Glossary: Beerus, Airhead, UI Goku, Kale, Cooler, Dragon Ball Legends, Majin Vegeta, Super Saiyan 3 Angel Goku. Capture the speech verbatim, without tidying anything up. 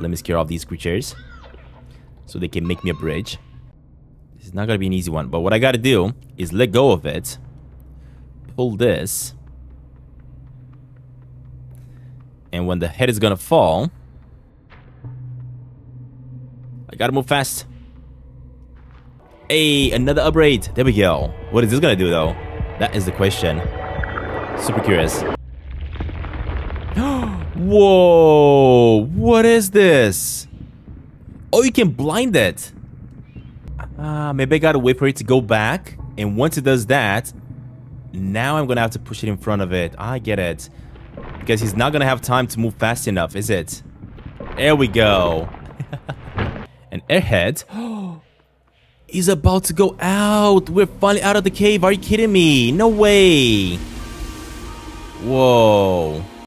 Let me scare off these creatures so they can make me a bridge. This is not gonna be an easy one, but what I gotta do is let go of it. Pull this. And when the head is gonna fall, I gotta move fast. Hey, another upgrade. There we go. What is this gonna do though? That is the question. Super curious. Whoa! What is this? Oh, you can blind it. Uh, maybe I gotta wait for it to go back. And once it does that, now I'm gonna have to push it in front of it. I get it. Because he's not gonna have time to move fast enough, is it? There we go. An airhead. He's about to go out. We're finally out of the cave. Are you kidding me? No way. Whoa.